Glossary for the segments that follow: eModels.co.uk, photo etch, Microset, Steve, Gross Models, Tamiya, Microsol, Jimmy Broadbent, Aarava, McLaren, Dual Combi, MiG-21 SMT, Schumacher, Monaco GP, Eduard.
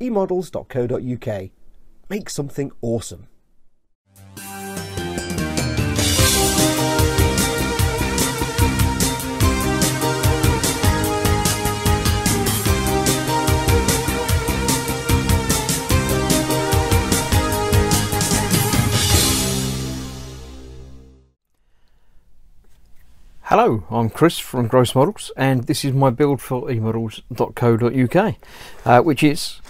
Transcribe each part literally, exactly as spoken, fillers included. emodels dot co dot U K. Make something awesome. Hello, I'm Chris from Gross Models, and this is my build for emodels dot co dot U K, uh, which is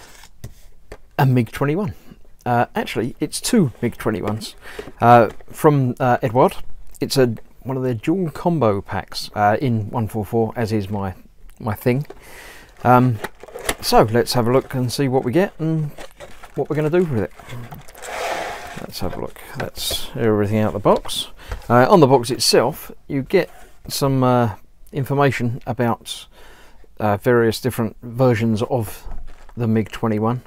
a MiG twenty-one. Uh, actually, it's two MiG twenty-ones uh, from uh, Eduard. It's a one of their dual combo packs uh, in one forty-four, as is my my thing. Um, so let's have a look and see what we get and what we're going to do with it. Let's have a look. That's everything out of the box. Uh, on the box itself, you get some uh, information about uh, various different versions of the MiG twenty-one,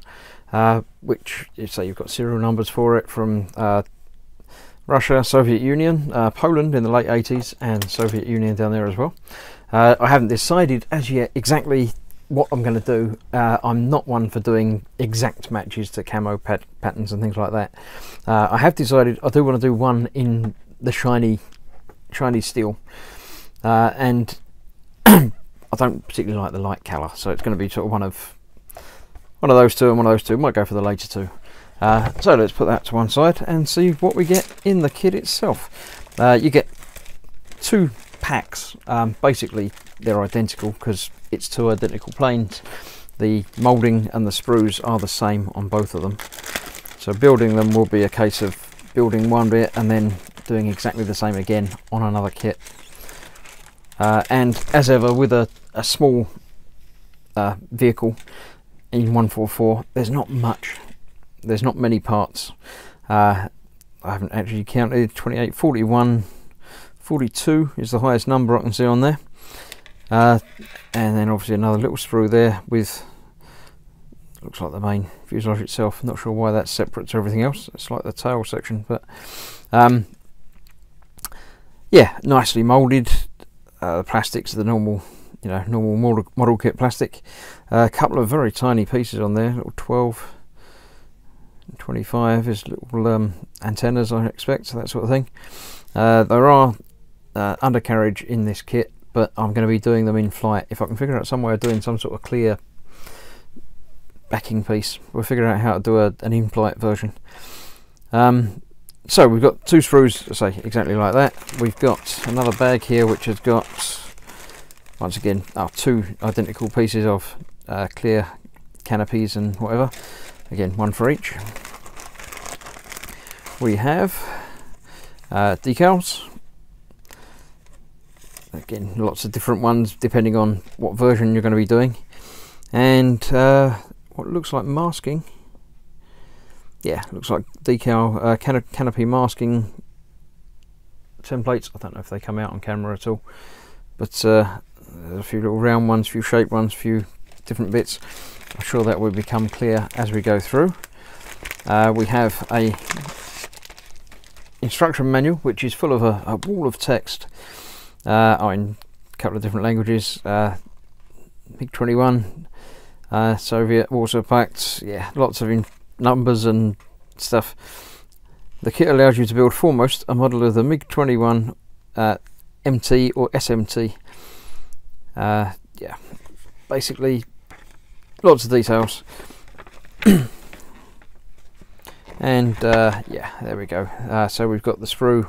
uh, which you say you've got serial numbers for it from uh, Russia, Soviet Union, uh, Poland in the late eighties, and Soviet Union down there as well. Uh, I haven't decided as yet exactly what I'm going to do. uh, I'm not one for doing exact matches to camo pat patterns and things like that. Uh, I have decided I do want to do one in the shiny shiny steel. Uh, and I don't particularly like the light colour, so it's going to be sort of one of one of those two and one of those two. Might go for the later two. Uh, so let's put that to one side and see what we get in the kit itself. Uh, you get two packs. Um, basically, they're identical because it's two identical planes. The moulding and the sprues are the same on both of them. So building them will be a case of building one bit and then doing exactly the same again on another kit. Uh, and as ever with a, a small uh, vehicle in one forty-four, there's not much, there's not many parts. uh, I haven't actually counted. Twenty-eight, forty-one, forty-two is the highest number I can see on there, uh, and then obviously another little sprue there with, looks like the main fuselage itself. I'm not sure why that's separate to everything else. It's like the tail section, but um, yeah, nicely moulded. Uh, the plastics are the normal, you know, normal model, model kit plastic. A uh, couple of very tiny pieces on there, little twelve, twenty-five is little um, antennas, I expect, so that sort of thing. Uh, there are uh, undercarriage in this kit, but I'm going to be doing them in flight. If I can figure out some way of doing some sort of clear backing piece, we'll figure out how to do a, an in-flight version. Um, So we've got two sprues, say exactly like that. We've got another bag here which has got, once again, our two identical pieces of uh, clear canopies and whatever. Again, one for each. We have uh, decals. Again, lots of different ones depending on what version you're going to be doing. And uh, what looks like masking. Yeah, looks like decal uh, can canopy masking templates. I don't know if they come out on camera at all, but uh, there's a few little round ones, few shaped ones, few different bits. I'm sure that will become clear as we go through. Uh, we have a instruction manual which is full of a, a wall of text uh, oh, in a couple of different languages. Uh, MiG twenty-one, uh, Soviet Warsaw Pact. Yeah, lots of in numbers and stuff. The kit allows you to build foremost a model of the MiG twenty-one uh, M T or S M T. Uh, yeah, basically lots of details. And uh, yeah, there we go. Uh, so we've got the sprue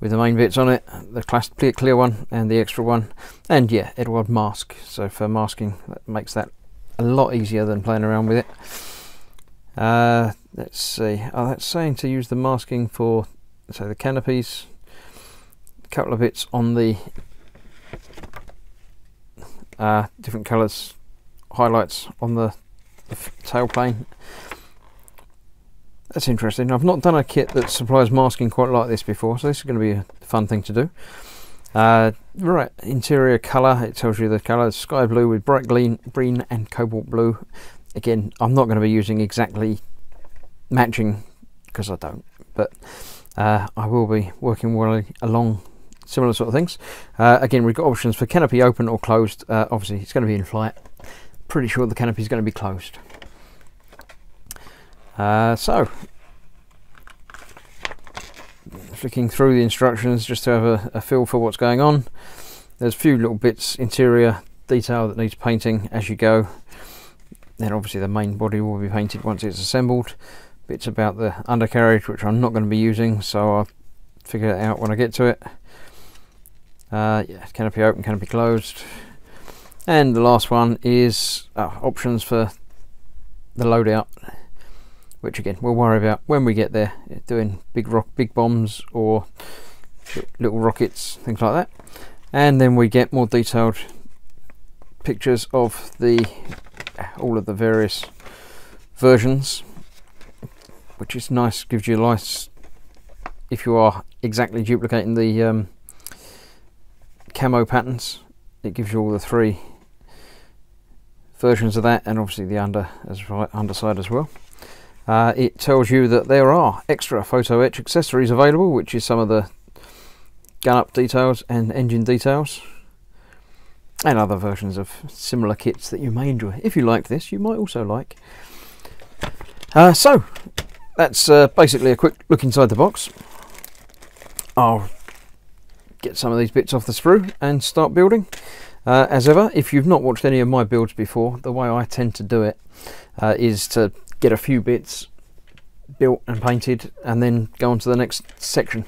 with the main bits on it, the class clear, clear one and the extra one, and yeah, Eduard mask. So for masking, that makes that a lot easier than playing around with it. Uh, let's see. Oh, that's saying to use the masking for, so the canopies, a couple of bits on the uh, different colours, highlights on the, the tail plane. That's interesting. I've not done a kit that supplies masking quite like this before, so this is going to be a fun thing to do. Uh, right, interior colour. It tells you the colours: sky blue with bright green and cobalt blue. Again, I'm not going to be using exactly matching because I don't, but uh, I will be working well along similar sort of things. Uh, again, we've got options for canopy open or closed. Uh, obviously, it's going to be in flight. Pretty sure the canopy is going to be closed. Uh, so, flicking through the instructions just to have a, a feel for what's going on. There's a few little bits, interior detail that needs painting as you go. Then obviously the main body will be painted once it's assembled. Bits about the undercarriage, which I'm not going to be using, so I'll figure it out when I get to it. Uh, yeah, canopy open, canopy closed. And the last one is oh, options for the loadout, which again we'll worry about when we get there, doing big rock, big bombs or little rockets, things like that. And then we get more detailed pictures of the all of the various versions, which is nice. Gives you a nice, if you are exactly duplicating the um, camo patterns, it gives you all the three versions of that, and obviously the under as right underside as well. Uh, it tells you that there are extra photo etch accessories available, which is some of the gun up details and engine details, and other versions of similar kits that you may enjoy. If you like this, you might also like. Uh, so that's uh, basically a quick look inside the box. I'll get some of these bits off the sprue and start building. Uh, as ever, if you've not watched any of my builds before, the way I tend to do it uh, is to get a few bits built and painted and then go on to the next section.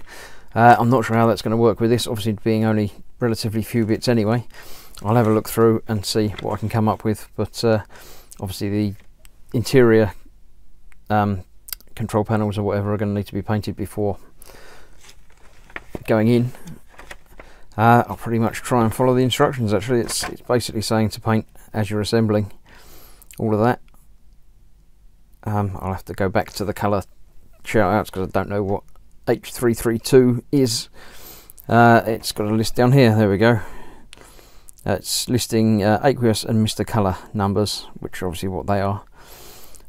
Uh, I'm not sure how that's going to work with this, obviously being only relatively few bits anyway. I'll have a look through and see what I can come up with, but uh, obviously the interior um, control panels or whatever are going to need to be painted before going in. Uh, I'll pretty much try and follow the instructions. Actually, it's, it's basically saying to paint as you're assembling all of that. Um, I'll have to go back to the colour shout outs because I don't know what H three thirty-two is. Uh, it's got a list down here, there we go. Uh, it's listing uh, aqueous and Mister Colour numbers, which are obviously what they are.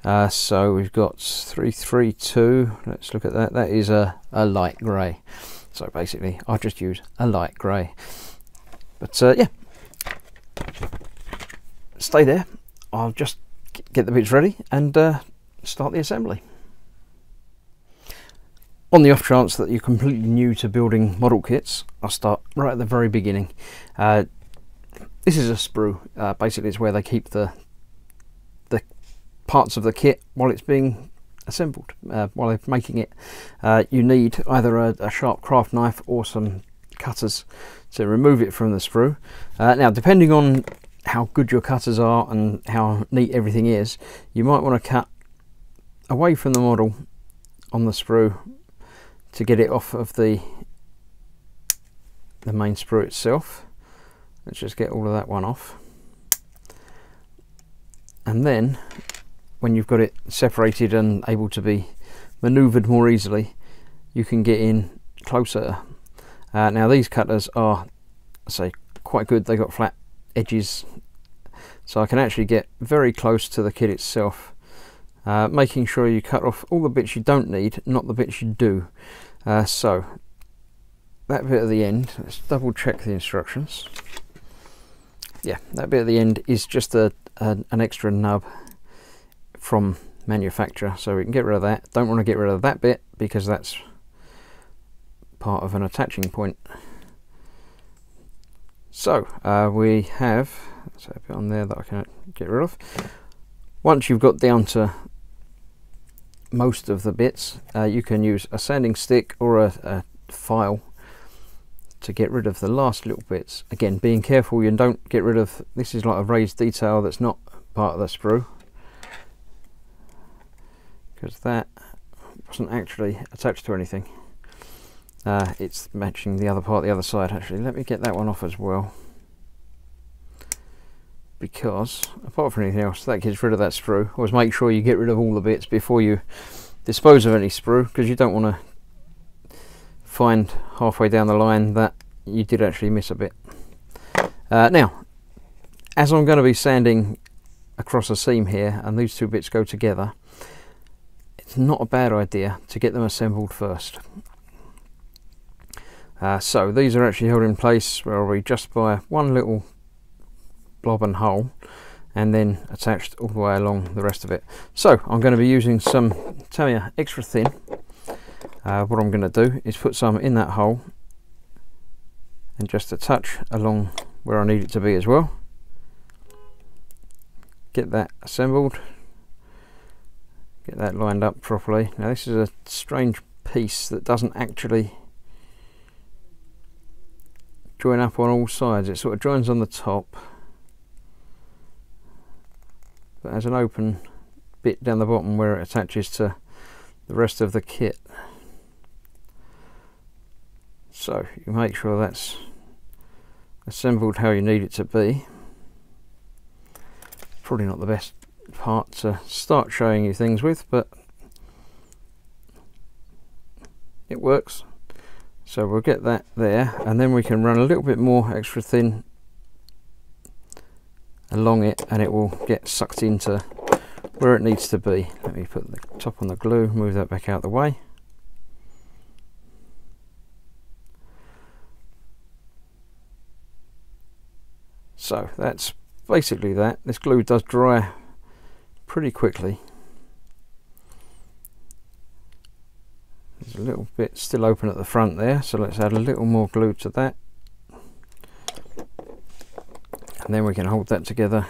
Uh, so we've got three thirty-two, let's look at that. That is a, a light grey. So basically, I just use a light grey. But uh, yeah, stay there. I'll just get the bits ready and uh, start the assembly. On the off chance that you're completely new to building model kits, I'll start right at the very beginning. Uh, this is a sprue. Uh, basically, it's where they keep the the parts of the kit while it's being assembled, uh, while they're making it. Uh, you need either a, a sharp craft knife or some cutters to remove it from the sprue. Uh, now, depending on how good your cutters are and how neat everything is, you might want to cut away from the model on the sprue to get it off of the the main sprue itself. Let's just get all of that one off, and then when you've got it separated and able to be manoeuvred more easily, you can get in closer. Uh, now these cutters are, I say, quite good. They've got flat edges, so I can actually get very close to the kit itself, uh, making sure you cut off all the bits you don't need, not the bits you do. Uh, so that bit at the end, let's double check the instructions. Yeah, that bit at the end is just a, a, an extra nub from manufacturer, so we can get rid of that. Don't want to get rid of that bit because that's part of an attaching point. So uh, we have, let's have a bit on there that I can get rid of. Once you've got down to most of the bits, uh, you can use a sanding stick or a, a file to get rid of the last little bits. Again, being careful you don't get rid of, this is like a raised detail that's not part of the sprue, because that wasn't actually attached to anything. Uh, it's matching the other part, the other side actually. Let me get that one off as well, because apart from anything else, that gets rid of that sprue. Always make sure you get rid of all the bits before you dispose of any sprue, because you don't want to find halfway down the line that you did actually miss a bit. Uh, now, as I'm going to be sanding across a seam here, and these two bits go together, it's not a bad idea to get them assembled first. Uh, so these are actually held in place, where are we, just by one little blob and hole, and then attached all the way along the rest of it. So I'm going to be using some Tamiya extra thin. Uh, what I'm going to do is put some in that hole and just a touch along where I need it to be as well. Get that assembled, get that lined up properly. Now this is a strange piece that doesn't actually join up on all sides. It sort of joins on the top, but has an open bit down the bottom where it attaches to the rest of the kit. So you make sure that's assembled how you need it to be. Probably not the best part to start showing you things with, but it works. So we'll get that there, and then we can run a little bit more extra thin along it and it will get sucked into where it needs to be. Let me put the top on the glue, move that back out the way. So that's basically that. This glue does dry pretty quickly. There's a little bit still open at the front there, so let's add a little more glue to that, and then we can hold that together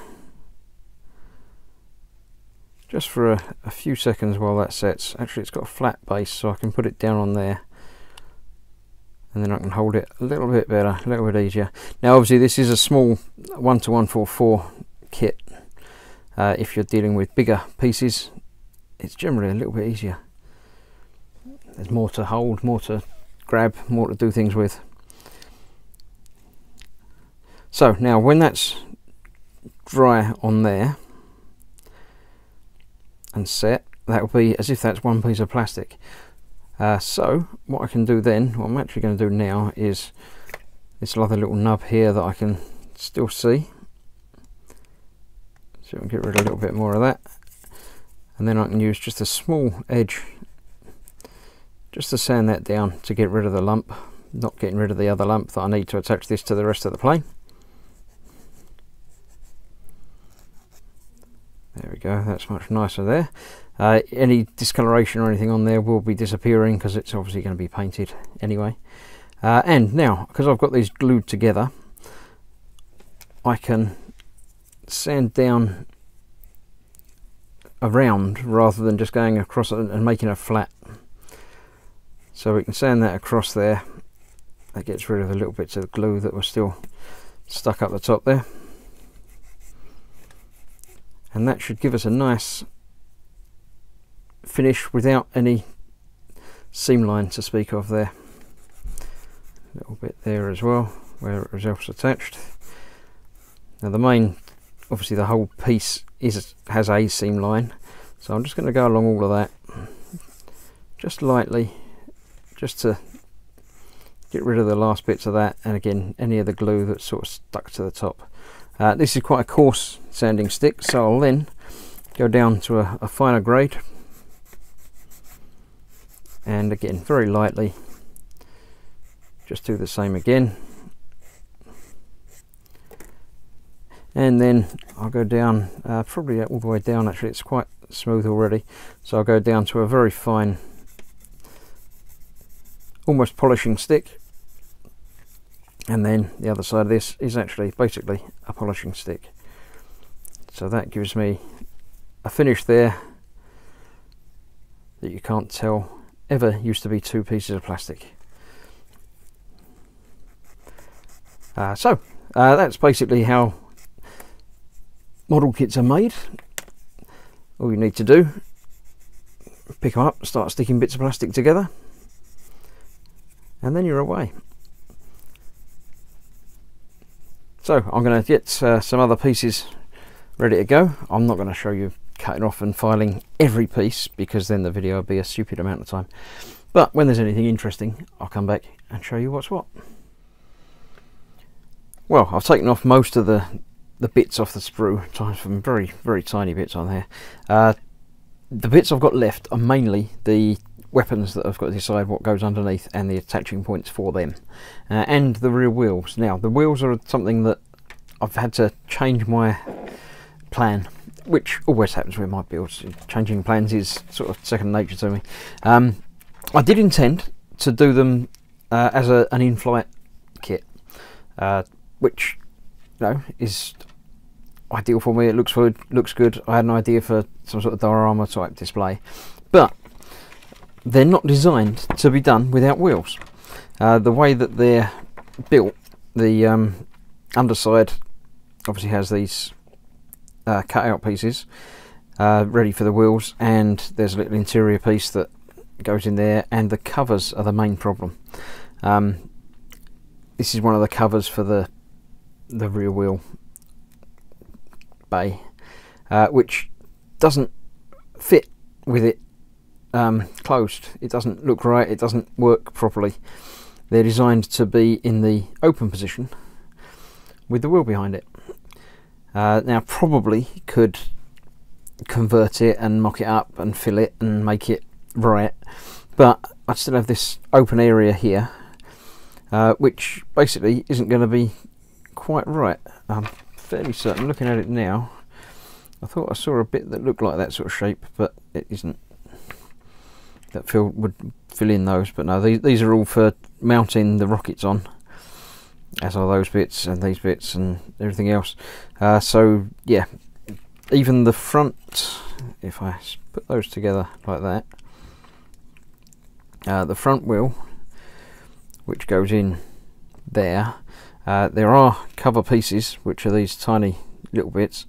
just for a, a few seconds while that sets. Actually, it's got a flat base, so I can put it down on there and then I can hold it a little bit better, a little bit easier. Now obviously this is a small one to one forty-four kit. Uh, if you're dealing with bigger pieces, it's generally a little bit easier. There's more to hold, more to grab, more to do things with. So now when that's dry on there and set, that will be as if that's one piece of plastic. Uh, so what I can do then, what I'm actually going to do now, is this other little nub here that I can still see. So I can get rid of a little bit more of that, and then I can use just a small edge just to sand that down to get rid of the lump, not getting rid of the other lump that I need to attach this to the rest of the plane. There we go, that's much nicer there. Uh, any discoloration or anything on there will be disappearing because it's obviously going to be painted anyway. Uh, and now, because I've got these glued together, I can sand down around rather than just going across and making a flat. So we can sand that across there. That gets rid of the little bits of glue that were still stuck up the top there. And that should give us a nice finish without any seam line to speak of there. A little bit there as well where it was else attached. Now the main, obviously the whole piece is has a seam line, so I'm just going to go along all of that just lightly, just to get rid of the last bits of that, and again any of the glue that's sort of stuck to the top. Uh, this is quite a coarse sanding stick, so I'll then go down to a, a finer grade, and again very lightly just do the same again, and then I'll go down uh, probably all the way down. Actually it's quite smooth already, so I'll go down to a very fine, almost polishing stick, and then the other side of this is actually basically a polishing stick. So that gives me a finish there that you can't tell ever used to be two pieces of plastic. Uh, so uh, that's basically how model kits are made. All you need to do, pick them up, start sticking bits of plastic together, and then you're away. So I'm going to get uh, some other pieces ready to go. I'm not going to show you cutting off and filing every piece because then the video would be a stupid amount of time. But when there's anything interesting, I'll come back and show you what's what. Well, I've taken off most of the, the bits off the sprue, some very, very tiny bits on there. Uh, the bits I've got left are mainly the weapons that I've got to decide what goes underneath and the attaching points for them, uh, and the rear wheels. Now the wheels are something that I've had to change my plan, which always happens with my builds. Changing plans is sort of second nature to me. Um, I did intend to do them uh, as a, an in-flight kit, uh, which you know is ideal for me. It looks good. Looks good. I had an idea for some sort of diorama type display, but they're not designed to be done without wheels. Uh, the way that they're built, the um, underside obviously has these uh, cut-out pieces uh, ready for the wheels, and there's a little interior piece that goes in there, and the covers are the main problem. Um, this is one of the covers for the the rear wheel bay, uh, which doesn't fit with it um, closed. It doesn't look right, it doesn't work properly. They're designed to be in the open position with the wheel behind it. Uh, now probably could convert it and mock it up and fill it and make it right, but I still have this open area here uh, which basically isn't going to be quite right. I'm fairly certain, looking at it now, I thought I saw a bit that looked like that sort of shape, but it isn't. That fill would fill in those, but no, these, these are all for mounting the rockets on, as are those bits and these bits and everything else. Uh, so yeah, even the front, if I put those together like that, uh, the front wheel which goes in there, uh, there are cover pieces which are these tiny little bits.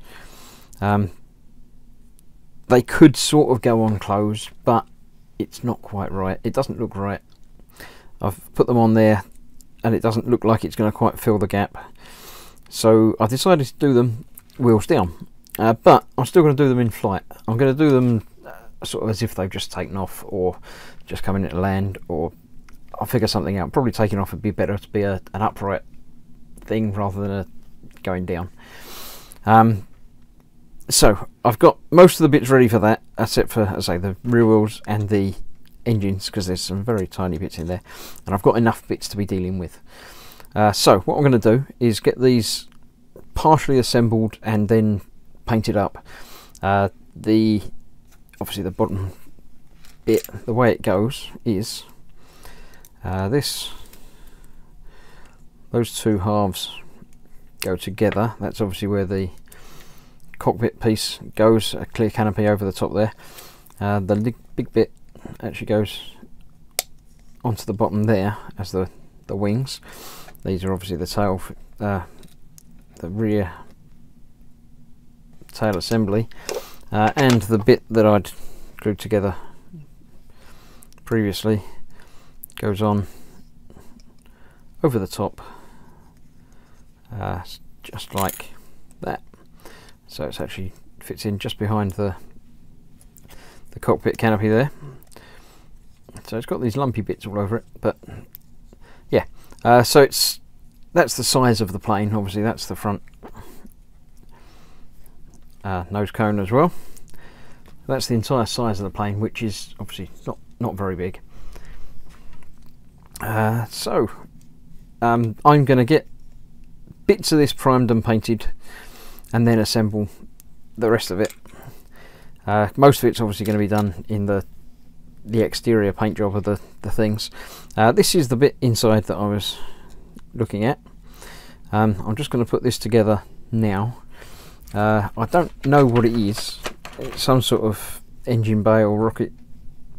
Um, they could sort of go on closed, but it's not quite right. It doesn't look right. I've put them on there and it doesn't look like it's going to quite fill the gap, so I decided to do them wheels down, uh, but I'm still going to do them in flight. I'm going to do them uh, sort of as if they've just taken off or just coming into land, or I'll figure something out. Probably taking off would be better to be a, an upright thing rather than a going down. Um, so I've got most of the bits ready for that, except for, as I say, the rear wheels and the engines, because there's some very tiny bits in there, and I've got enough bits to be dealing with. Uh, so what I'm going to do is get these partially assembled and then painted up. Uh, the obviously the bottom bit, the way it goes is uh, this. Those two halves go together. That's obviously where the cockpit piece goes, a clear canopy over the top there. Uh, the big bit actually goes onto the bottom there as the the wings. These are obviously the tail, uh, the rear tail assembly, uh, and the bit that I'd glued together previously goes on over the top, uh, just like that. So it actually fits in just behind the the cockpit canopy there. So it's got these lumpy bits all over it, but yeah. Uh, so it's that's the size of the plane. Obviously, that's the front uh, nose cone as well. That's the entire size of the plane, which is obviously not not very big. Uh, so um, I'm going to get bits of this primed and painted, and then assemble the rest of it. Uh, most of it's obviously going to be done in the the exterior paint job of the, the things. Uh, this is the bit inside that I was looking at. Um, I'm just going to put this together now. Uh, I don't know what it is. It's some sort of engine bay or rocket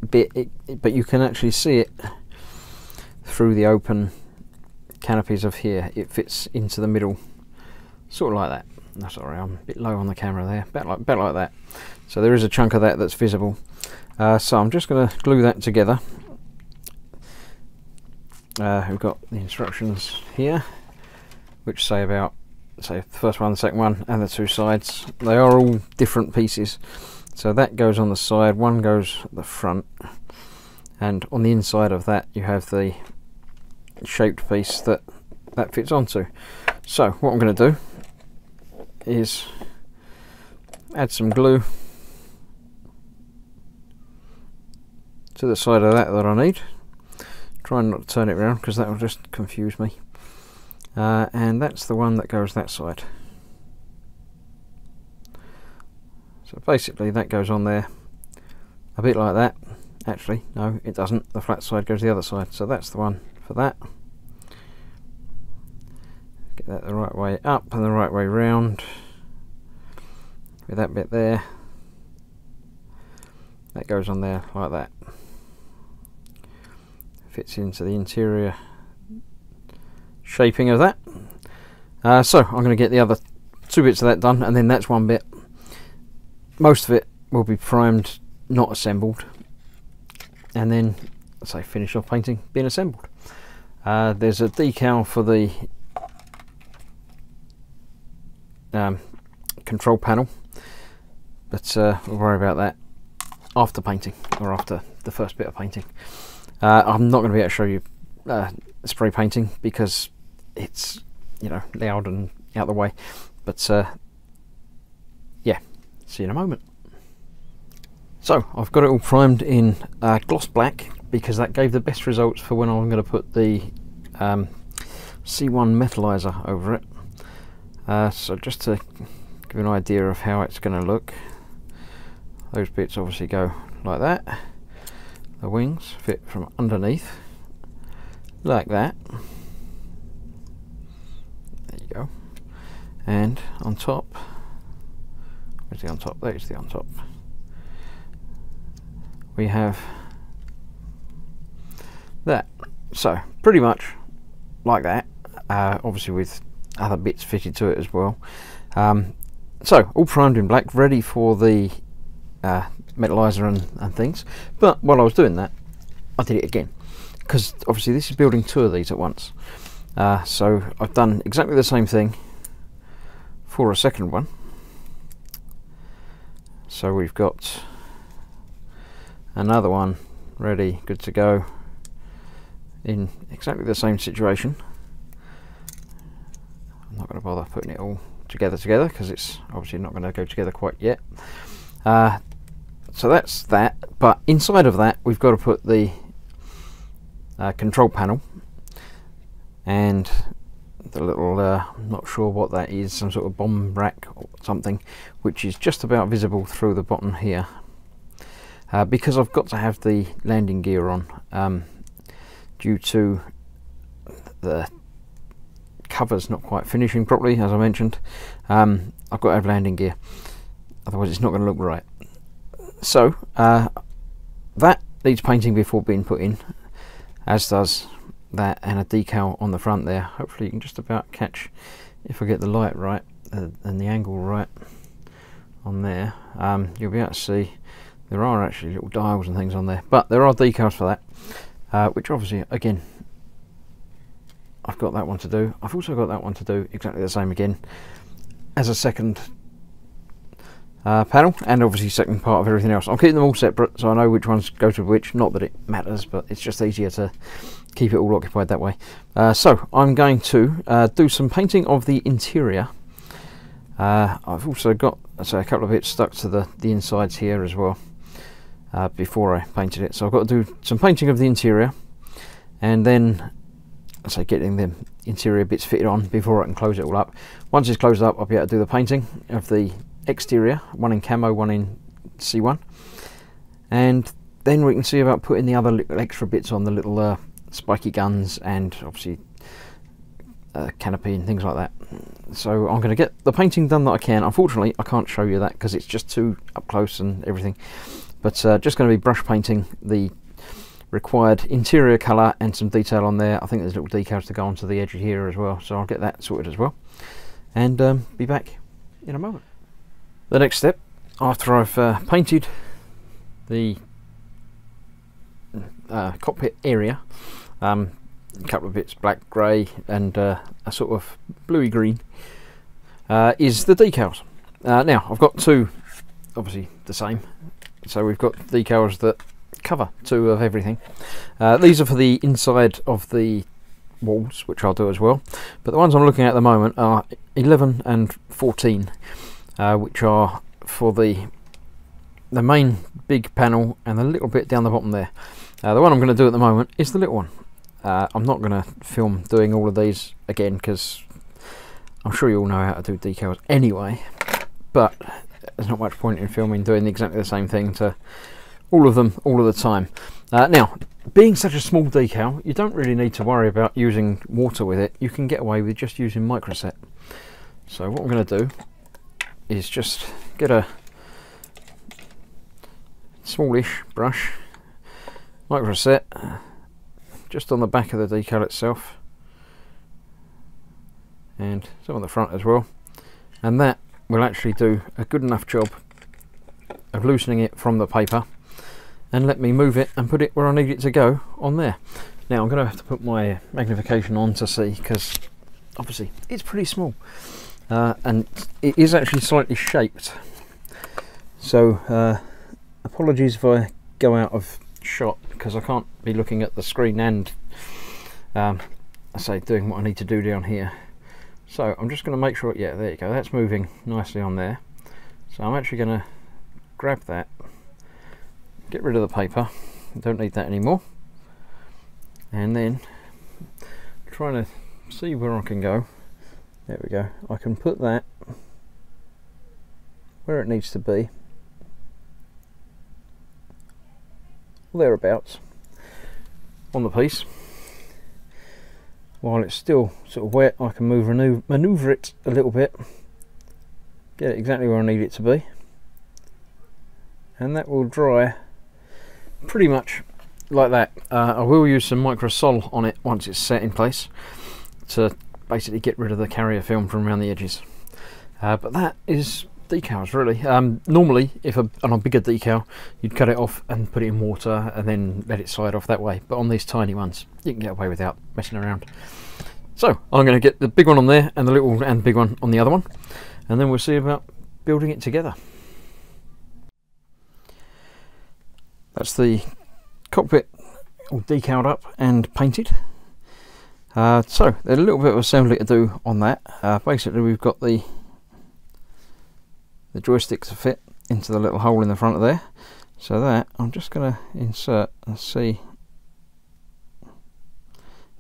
bit, it, it, but you can actually see it through the open canopies of here. It fits into the middle, sort of like that. Oh, sorry, I'm a bit low on the camera there, about like, about like that. So there is a chunk of that that's visible. Uh, so I'm just going to glue that together. Uh, we've got the instructions here, which say about, say, the first one, the second one, and the two sides. They are all different pieces. So that goes on the side, one goes at the front, and on the inside of that you have the shaped piece that that fits onto. So what I'm going to do is add some glue to the side of that that I need. Try not to turn it around because that will just confuse me. Uh, and that's the one that goes that side. So basically that goes on there a bit like that. Actually, no, it doesn't. The flat side goes the other side. So that's the one for that. Get that the right way up and the right way round. With that bit there. That goes on there like that. Fits into the interior shaping of that. Uh, so I'm going to get the other two bits of that done, and then that's one bit. Most of it will be primed, not assembled, and then let's say finish off painting, being assembled. Uh, there's a decal for the um, control panel, but uh, we'll worry about that after painting, or after the first bit of painting. Uh, I'm not going to be able to show you uh, spray painting because it's, you know, loud and out the way, but uh, yeah, see you in a moment. So I've got it all primed in uh, gloss black because that gave the best results for when I'm going to put the um, C one metallizer over it. Uh, so just to give you an idea of how it's going to look, those bits obviously go like that. The wings fit from underneath like that. There you go. And on top, where's the on top? There's the on top. We have that. So pretty much like that. Uh, obviously with other bits fitted to it as well. Um, so all primed in black, ready for the uh, metallizer and, and things. But while I was doing that, I did it again, because obviously this is building two of these at once. Uh, so I've done exactly the same thing for a second one. So we've got another one ready, good to go, in exactly the same situation. I'm not going to bother putting it all together together because it's obviously not going to go together quite yet. Uh, so that's that, but inside of that we've got to put the uh, control panel and the little, uh, I'm not sure what that is, some sort of bomb rack or something, which is just about visible through the bottom here. Uh, because I've got to have the landing gear on um, due to the covers not quite finishing properly, as I mentioned. um, I've got to have landing gear, otherwise it's not going to look right. So uh, that needs painting before being put in, as does that and a decal on the front there. Hopefully you can just about catch, if I get the light right uh, and the angle right on there, um, you'll be able to see there are actually little dials and things on there, but there are decals for that, uh, which obviously, again, I've got that one to do. I've also got that one to do exactly the same again as a second uh, panel, and obviously second part of everything else. I'm keeping them all separate so I know which ones go to which. Not that it matters, but it's just easier to keep it all occupied that way. Uh, so I'm going to uh, do some painting of the interior. Uh, I've also got so a couple of bits stuck to the, the insides here as well. Uh, before I painted it, so I've got to do some painting of the interior, and then I say getting the interior bits fitted on before I can close it all up. Once it's closed up, I'll be able to do the painting of the exterior, one in camo, one in C one, and then we can see about putting the other little extra bits on, the little uh, spiky guns and obviously uh, canopy and things like that. So I'm going to get the painting done that I can. Unfortunately, I can't show you that because it's just too up close and everything. But uh, just going to be brush painting the required interior colour and some detail on there. I think there's little decals to go onto the edge here as well, so I'll get that sorted as well, and um, be back in a moment. The next step, after I've uh, painted the uh, cockpit area, um, a couple of bits black, grey and uh, a sort of bluey green, uh, is the decals. Uh, now I've got two, obviously the same. So we've got decals that cover two of everything. Uh, these are for the inside of the walls, which I'll do as well. But the ones I'm looking at at the moment are eleven and fourteen, uh, which are for the the main big panel and the little bit down the bottom there. Uh, the one I'm going to do at the moment is the little one. Uh, I'm not going to film doing all of these again because I'm sure you all know how to do decals anyway. But there's not much point in filming doing exactly the same thing to all of them all of the time. Uh, now, being such a small decal, you don't really need to worry about using water with it. You can get away with just using Microset. So what I'm going to do is just get a smallish brush, Microset, just on the back of the decal itself, and some on the front as well, and that will actually do a good enough job of loosening it from the paper and let me move it and put it where I need it to go on there. Now I'm going to have to put my magnification on to see, because obviously it's pretty small, uh, and it is actually slightly shaped, so uh, apologies if I go out of shot, because I can't be looking at the screen and um, I say doing what I need to do down here. So I'm just going to make sure, yeah, there you go, that's moving nicely on there. So I'm actually going to grab that, get rid of the paper, don't need that anymore, and then trying to see where I can go. There we go, I can put that where it needs to be, thereabouts, on the piece. While it's still sort of wet, I can move, manoeuvre it a little bit, get it exactly where I need it to be, and that will dry pretty much like that. Uh, I will use some Microsol on it once it's set in place to basically get rid of the carrier film from around the edges. Uh, but that is decals really. Um, normally if a, on a bigger decal you'd cut it off and put it in water and then let it slide off that way, but on these tiny ones you can get away without messing around. So I'm going to get the big one on there and the little and big one on the other one, and then we'll see about building it together. That's the cockpit all decaled up and painted. Uh, so there's a little bit of assembly to do on that. Uh, basically we've got the the joystick to fit into the little hole in the front of there, so that I'm just going to insert and see.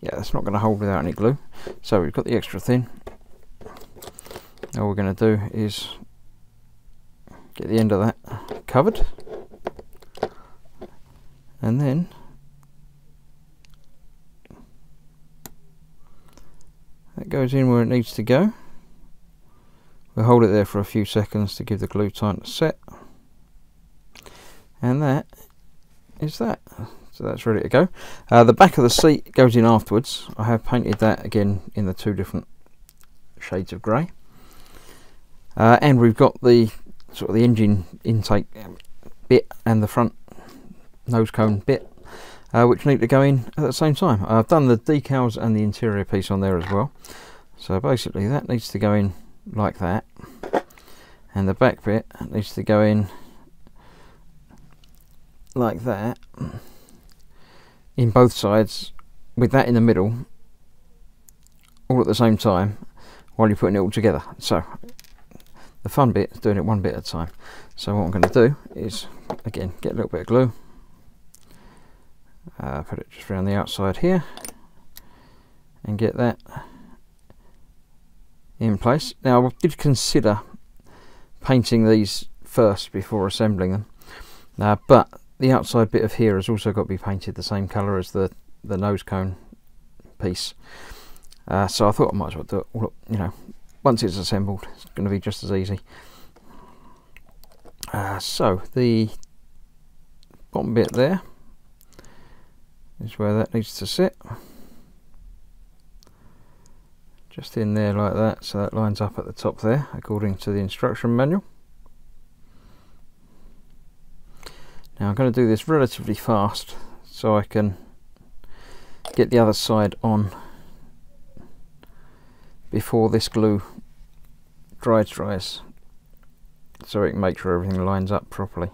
Yeah, that's not going to hold without any glue, so we've got the extra thin. All we're going to do is get the end of that covered, and then that goes in where it needs to go. We'll hold it there for a few seconds to give the glue time to set, and that is that. So that's ready to go. Uh, the back of the seat goes in afterwards. I have painted that again in the two different shades of grey, uh, and we've got the sort of the engine intake bit and the front nose cone bit, uh, which need to go in at the same time. I've done the decals and the interior piece on there as well, so basically that needs to go in like that, and the back bit needs to go in like that in both sides, with that in the middle, all at the same time while you're putting it all together. So the fun bit is doing it one bit at a time. So what I'm going to do is again get a little bit of glue, uh, put it just around the outside here and get that in place. Now I did consider painting these first before assembling them, uh, but the outside bit of here has also got to be painted the same colour as the the nose cone piece, uh, so I thought I might as well do it all, you know, once it's assembled it's going to be just as easy. Uh, so the bottom bit there is where that needs to sit, just in there like that, so that lines up at the top there according to the instruction manual. Now I'm going to do this relatively fast so I can get the other side on before this glue dry dries, so it can make sure everything lines up properly.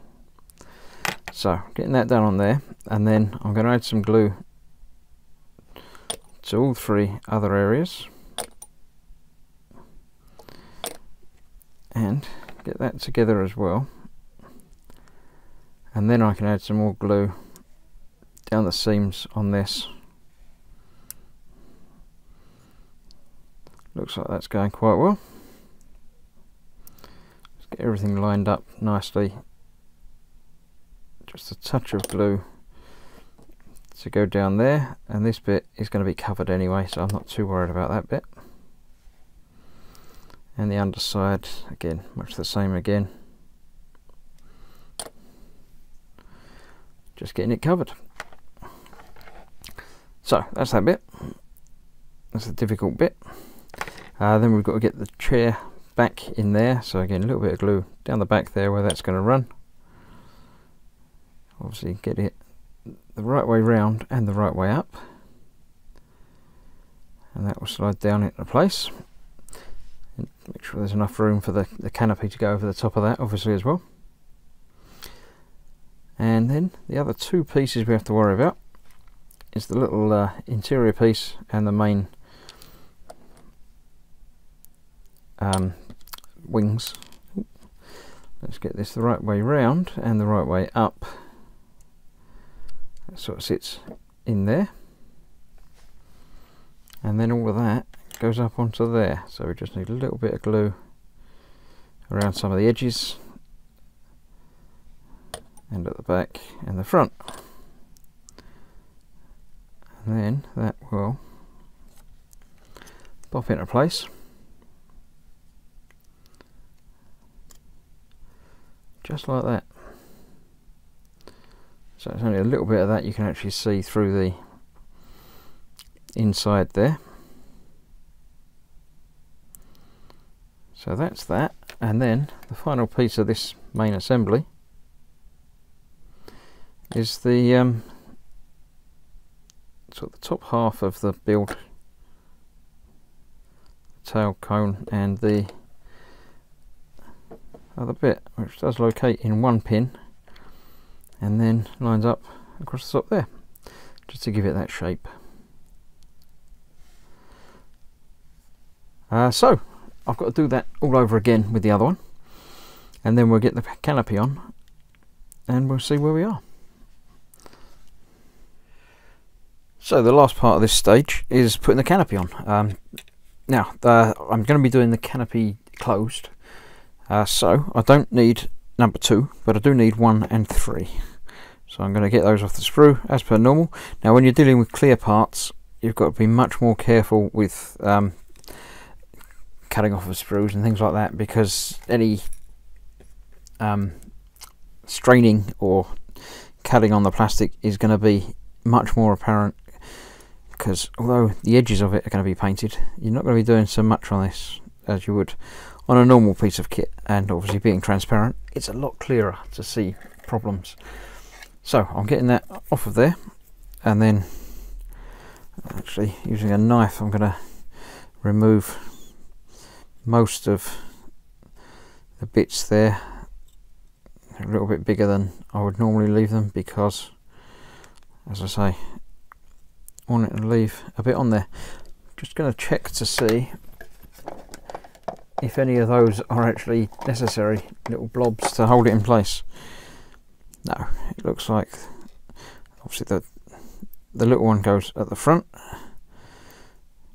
So getting that down on there, and then I'm going to add some glue to all three other areas and get that together as well, and then I can add some more glue down the seams on this. Looks like that's going quite well. Just Get everything lined up nicely. Just a touch of glue to go down there, and this bit is going to be covered anyway, so I'm not too worried about that bit. And the underside, again, much the same again. Just getting it covered. So that's that bit. That's the difficult bit. Uh, then we've got to get the chair back in there. So again, a little bit of glue down the back there where that's going to run. Obviously get it the right way round and the right way up. And that will slide down into place. And make sure there's enough room for the, the canopy to go over the top of that, obviously, as well. And then the other two pieces we have to worry about is the little uh, interior piece and the main um, wings. Let's get this the right way round and the right way up. That sort of sits in there. And then all of that goes up onto there. So we just need a little bit of glue around some of the edges and at the back and the front. And then that will pop into place. Just like that. So it's only a little bit of that you can actually see through the inside there. So that's that. And then the final piece of this main assembly is the um, sort of the top half of the build, tail cone, and the other bit, which does locate in one pin and then lines up across the top there, just to give it that shape. Uh, so I've got to do that all over again with the other one, and then we'll get the canopy on and we'll see where we are. So the last part of this stage is putting the canopy on. Um, now, uh, I'm going to be doing the canopy closed, uh, so I don't need number two, but I do need one and three. So I'm going to get those off the sprue as per normal. Now, when you're dealing with clear parts, you've got to be much more careful with um, cutting off of sprues and things like that, because any um, straining or cutting on the plastic is going to be much more apparent, because although the edges of it are going to be painted, you're not going to be doing so much on this as you would on a normal piece of kit, and obviously being transparent, it's a lot clearer to see problems. So I'm getting that off of there, and then actually using a knife I'm going to remove most of the bits there. They're a little bit bigger than I would normally leave them, because as I say, I want it to leave a bit on there. Just going to check to see if any of those are actually necessary little blobs to hold it in place. No, it looks like obviously the the little one goes at the front,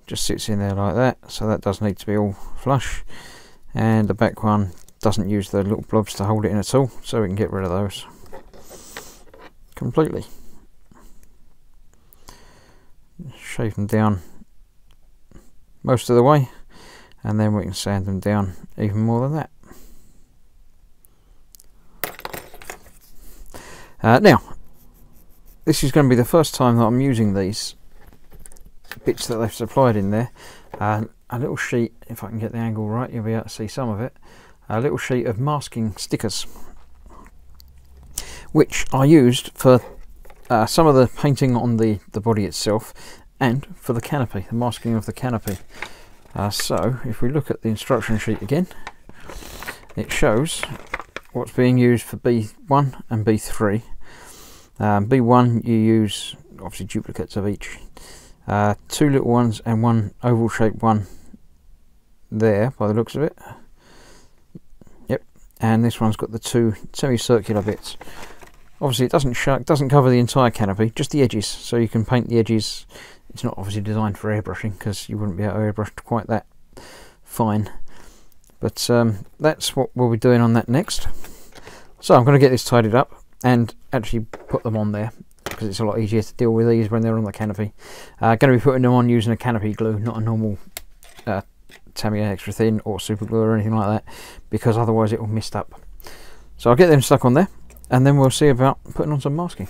just sits in there like that, so that does need to be all flush, and the back one doesn't use the little blobs to hold it in at all, so we can get rid of those completely. Shave them down most of the way, and then we can sand them down even more than that. Uh, now, this is going to be the first time that I'm using these bits that they've supplied in there. Uh, a little sheet, if I can get the angle right, you'll be able to see some of it. A little sheet of masking stickers, which I used for Uh, some of the painting on the, the body itself, and for the canopy, the masking of the canopy. Uh, so if we look at the instruction sheet again, it shows what's being used for B one and B three. Um, B one you use obviously duplicates of each, uh, two little ones and one oval shaped one there by the looks of it. Yep, and this one's got the two semicircular bits. Obviously it doesn't show, doesn't cover the entire canopy, just the edges, so you can paint the edges. It's not obviously designed for airbrushing, because you wouldn't be able to airbrush quite that fine, But um, that's what we'll be doing on that next. So I'm going to get this tidied up and actually put them on there, because it's a lot easier to deal with these when they're on the canopy. I'm uh, going to be putting them on using a canopy glue, not a normal uh, Tamiya extra thin or super glue or anything like that, because otherwise it will mist up. So I'll get them stuck on there, and then we'll see about putting on some masking.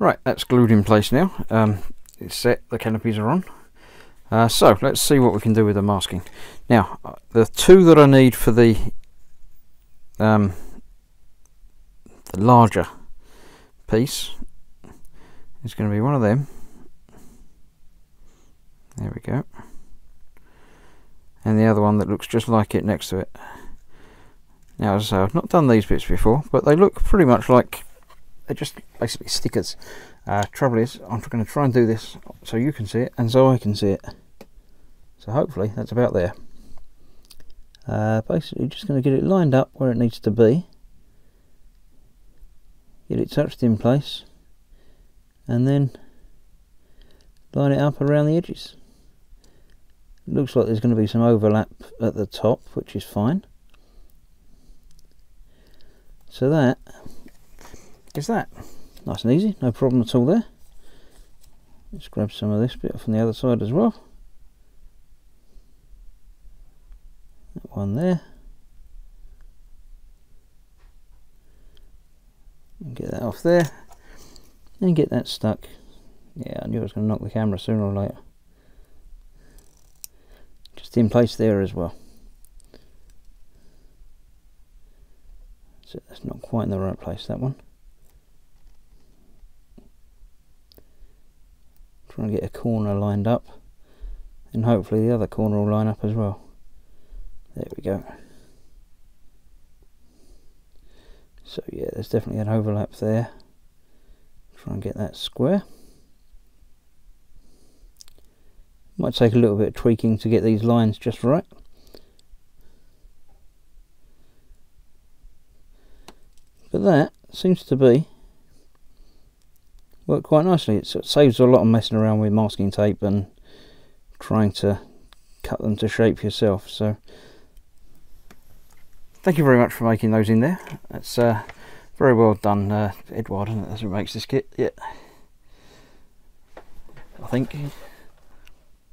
Right, that's glued in place now. Um, it's set, the canopies are on. Uh, so let's see what we can do with the masking. Now, the two that I need for the um, the larger piece is going to be one of them. There we go. And the other one that looks just like it next to it. Now, as I say, I've not done these bits before, but they look pretty much like they're just basically stickers. Uh, trouble is, I'm going to try and do this so you can see it and so I can see it. So hopefully that's about there. Uh, basically just going to get it lined up where it needs to be, get it touched in place, and then line it up around the edges. It looks like there's going to be some overlap at the top, which is fine. So that is that. Nice and easy, no problem at all there. Let's grab some of this bit from the other side as well. That one there. And get that off there. And get that stuck. Yeah, I knew I was going to knock the camera sooner or later. Just in place there as well. So that's not quite in the right place, that one. Trying to get a corner lined up, and hopefully the other corner will line up as well. There we go. So yeah, there's definitely an overlap there. Try and get that square. Might take a little bit of tweaking to get these lines just right. But that seems to be work quite nicely. It saves a lot of messing around with masking tape and trying to cut them to shape yourself. So thank you very much for making those in there. That's uh, very well done, uh, Eduard, isn't it? That's what makes this kit. Yeah, I think.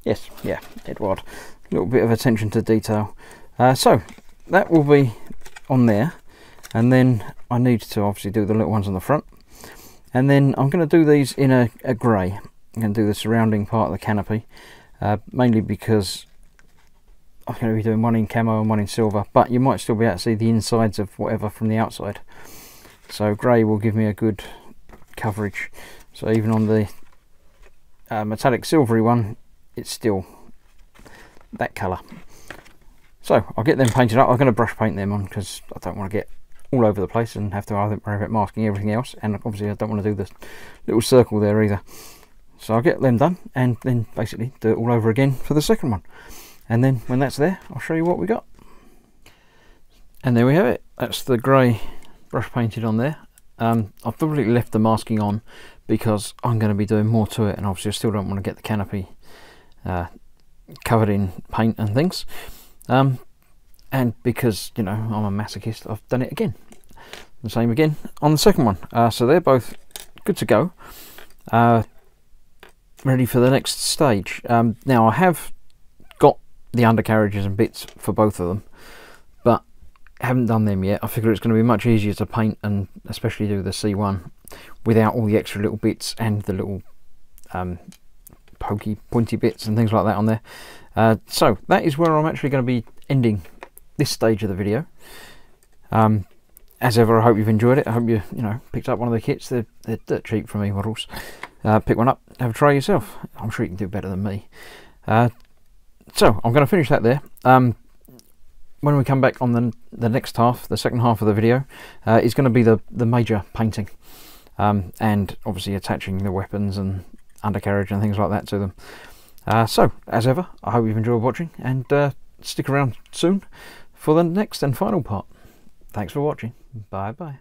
Yes, yeah, Eduard. A little bit of attention to detail. Uh, so that will be on there, and then I need to obviously do the little ones on the front. And then I'm going to do these in a, a grey. I'm going to do the surrounding part of the canopy, uh, mainly because I'm going to be doing one in camo and one in silver, but you might still be able to see the insides of whatever from the outside. So grey will give me a good coverage. So even on the uh, metallic silvery one, it's still that colour. So I'll get them painted up. I'm going to brush paint them on because I don't want to get all over the place and have to worry about masking everything else, and obviously I don't want to do this little circle there either. So I'll get them done and then basically do it all over again for the second one, and then when that's there I'll show you what we got. And there we have it. That's the grey brush painted on there. um, I've probably left the masking on because I'm going to be doing more to it, and obviously I still don't want to get the canopy uh, covered in paint and things. um, And because, you know, I'm a masochist, I've done it again. The same again on the second one. Uh, so they're both good to go. Uh, ready for the next stage. Um, now, I have got the undercarriages and bits for both of them, but haven't done them yet. I figure it's going to be much easier to paint and especially do the C one without all the extra little bits and the little um, pokey, pointy bits and things like that on there. Uh, so that is where I'm actually going to be ending this stage of the video. Um, as ever, I hope you've enjoyed it. I hope you you know picked up one of the kits. They're, they're dirt cheap from E models. Uh, pick one up, have a try yourself. I'm sure you can do better than me. Uh, so I'm going to finish that there. Um, when we come back on the the next half, the second half of the video, uh, is going to be the the major painting, um, and obviously attaching the weapons and undercarriage and things like that to them. Uh, so as ever, I hope you've enjoyed watching, and uh, stick around soon for the next and final part. Thanks for watching. Bye bye.